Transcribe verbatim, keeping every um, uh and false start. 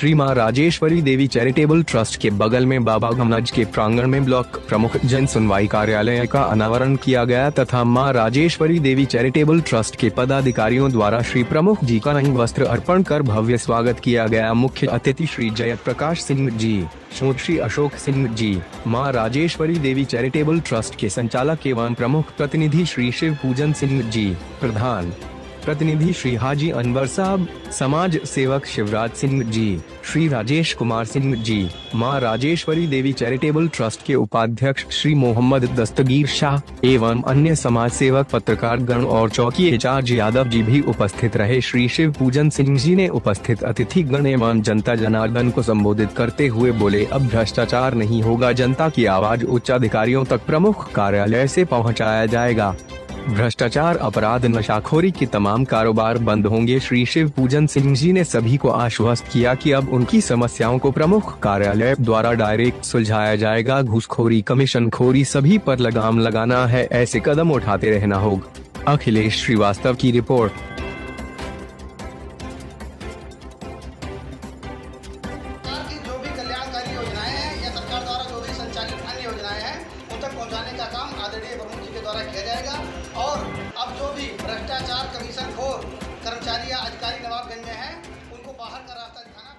श्री माँ Rajeshwari Devi charitable trust के बगल में बाबा गमनाज के प्रांगण में ब्लॉक प्रमुख जन सुनवाई कार्यालय का अनावरण किया गया तथा माँ राजेश्वरी देवी चैरिटेबल ट्रस्ट के पदाधिकारियों द्वारा श्री प्रमुख जी का रंग वस्त्र अर्पण कर भव्य स्वागत किया गया। मुख्य अतिथि श्री जय प्रकाश सिंह जी, श्री अशोक सिंह जी, माँ राजेश्वरी देवी चैरिटेबल ट्रस्ट के संचालक एवं प्रमुख प्रतिनिधि श्री शिव पूजन सिंह जी, प्रधान प्रतिनिधि श्री हाजी अनवर साहब, समाज सेवक शिवराज सिंह जी, श्री राजेश कुमार सिंह जी, माँ राजेश्वरी देवी चैरिटेबल ट्रस्ट के उपाध्यक्ष श्री मोहम्मद दस्तगीर शाह एवं अन्य समाज सेवक, पत्रकार गण और चौकी आचार यादव जी भी उपस्थित रहे। श्री शिव पूजन सिंह जी ने उपस्थित अतिथि गण एवं जनता जनार्दन को संबोधित करते हुए बोले, अब भ्रष्टाचार नहीं होगा, जनता की आवाज उच्च अधिकारियों तक प्रमुख कार्यालय से पहुँचाया जाएगा, भ्रष्टाचार, अपराध, नशाखोरी के तमाम कारोबार बंद होंगे। श्री शिव पूजन सिंह जी ने सभी को आश्वस्त किया कि अब उनकी समस्याओं को प्रमुख कार्यालय द्वारा डायरेक्ट सुलझाया जाएगा। घूसखोरी, कमीशनखोरी, सभी पर लगाम लगाना है, ऐसे कदम उठाते रहना होगा। अखिलेश श्रीवास्तव की रिपोर्ट। भ्रष्टाचार, कमीशन खोर कर्मचारी या अधिकारी नवाबगंज में हैं, उनको बाहर का रास्ता दिखाना।